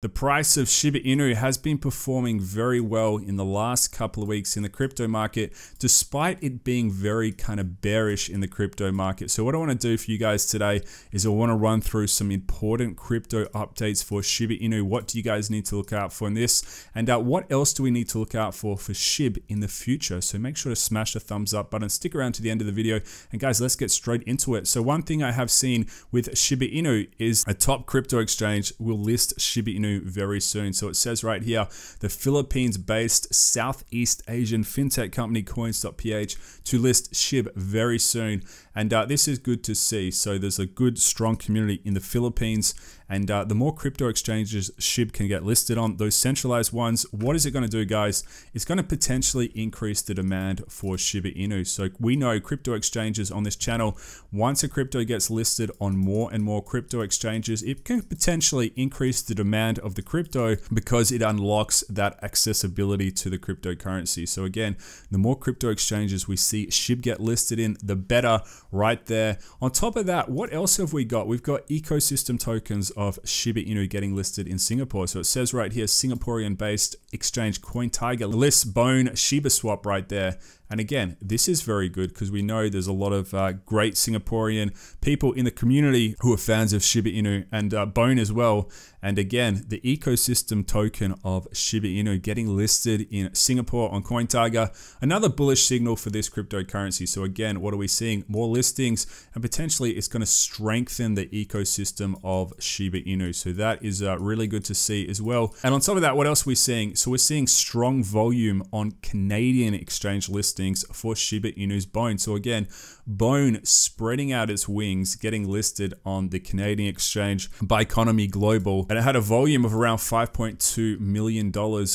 The price of Shiba Inu has been performing very well in the last couple of weeks in the crypto market, despite it being very kind of bearish in the crypto market. So what I want to do for you guys today is I want to run through some important crypto updates for Shiba Inu. What do you guys need to look out for in this? And what else do we need to look out for SHIB in the future? So make sure to smash the thumbs up button, stick around to the end of the video. And guys, let's get straight into it. So one thing I have seen with Shiba Inu is a top crypto exchange will list Shiba Inu very soon. So it says right here, the Philippines-based Southeast Asian fintech company coins.ph to list SHIB very soon. And this is good to see. So there's a good, strong community in the Philippines. And the more crypto exchanges SHIB can get listed on, those centralized ones, what is it going to do, guys? It's going to potentially increase the demand for Shiba Inu. So we know crypto exchanges on this channel, once a crypto gets listed on more and more crypto exchanges, it can potentially increase the demand of the crypto because it unlocks that accessibility to the cryptocurrency. So again, the more crypto exchanges we see SHIB get listed in, the better right there. On top of that, what else have we got? We've got ecosystem tokens of Shiba Inu getting listed in Singapore. So it says right here, Singaporean-based exchange CoinTiger lists Bone Shiba Swap right there. And again, this is very good because we know there's a lot of great Singaporean people in the community who are fans of Shiba Inu and Bone as well. And again, the ecosystem token of Shiba Inu getting listed in Singapore on CoinTiger, another bullish signal for this cryptocurrency. So again, what are we seeing? More listings, and potentially it's going to strengthen the ecosystem of Shiba Inu. So that is really good to see as well. And on top of that, what else are we seeing? So we're seeing strong volume on Canadian exchange listings for Shiba Inu's Bone. So again, Bone spreading out its wings, getting listed on the Canadian exchange by Economy Global. And it had a volume of around $5.2 million,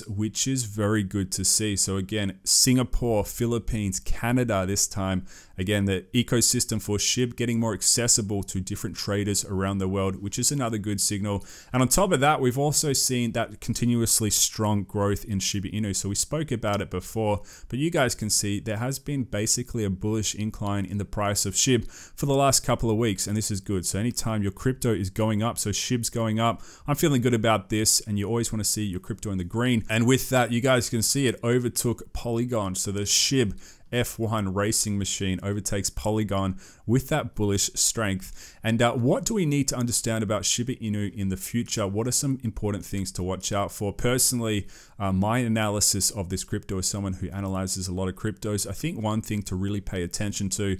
which is very good to see. So again, Singapore, Philippines, Canada this time. Again, the ecosystem for SHIB getting more accessible to different traders around the world, which is another good signal. And on top of that, we've also seen that continuously strong growth in Shiba Inu. So we spoke about it before, but you guys can see there has been basically a bullish incline in the price of SHIB for the last couple of weeks, and this is good. So anytime your crypto is going up, so SHIB's going up, I'm feeling good about this, and you always want to see your crypto in the green. And with that, you guys can see it overtook Polygon. So the SHIB F1 racing machine overtakes Polygon with that bullish strength. And what do we need to understand about Shiba Inu in the future? What are some important things to watch out for? Personally, my analysis of this crypto as someone who analyzes a lot of cryptos, I think one thing to really pay attention to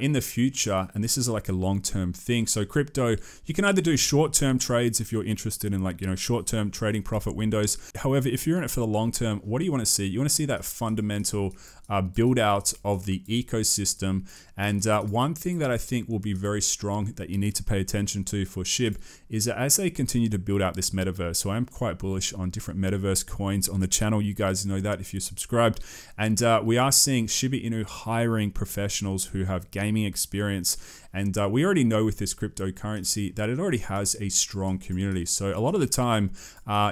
in the future, and this is like a long-term thing. So crypto, you can either do short-term trades if you're interested in like, you know, short-term trading profit windows. However, if you're in it for the long-term, what do you want to see? You want to see that fundamental build out of the ecosystem. And one thing that I think will be very strong that you need to pay attention to for SHIB is that as they continue to build out this metaverse. So I'm quite bullish on different metaverse coins on the channel. You guys know that if you're subscribed. And we are seeing Shiba Inu hiring professionals who have gaming experience. And we already know with this cryptocurrency that it already has a strong community. So a lot of the time,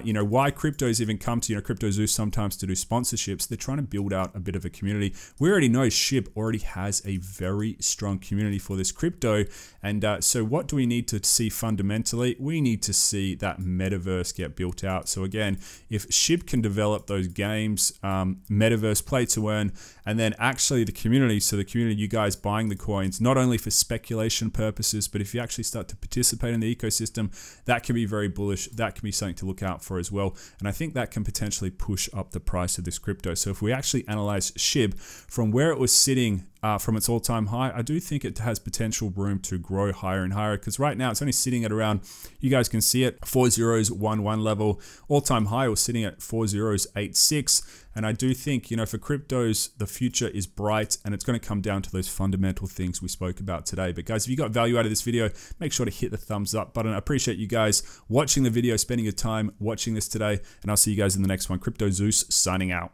you know, why cryptos even come to, you know, Crypto Zoo sometimes to do sponsorships, they're trying to build out a bit of a community. We already know SHIB already has a very strong community for this crypto. And so what do we need to see fundamentally? We need to see that metaverse get built out. So again, if SHIB can develop those games, metaverse play to earn, and then actually the community, so the community, you guys buying the coins, not only for speculation purposes, but if you actually start to participate in the ecosystem, that can be very bullish. That can be something to look out for as well. And I think that can potentially push up the price of this crypto. So if we actually analyze SHIB from where it was sitting from its all-time high, I do think it has potential room to grow higher and higher, because right now it's only sitting at around, you guys can see it, 4011 level. All-time high was sitting at 4086. And I do think, you know, for cryptos, the future is bright, and it's going to come down to those fundamental things we spoke about today. But guys, if you got value out of this video, make sure to hit the thumbs up button. I appreciate you guys watching the video, spending your time watching this today, and I'll see you guys in the next one. Crypto Zeus signing out.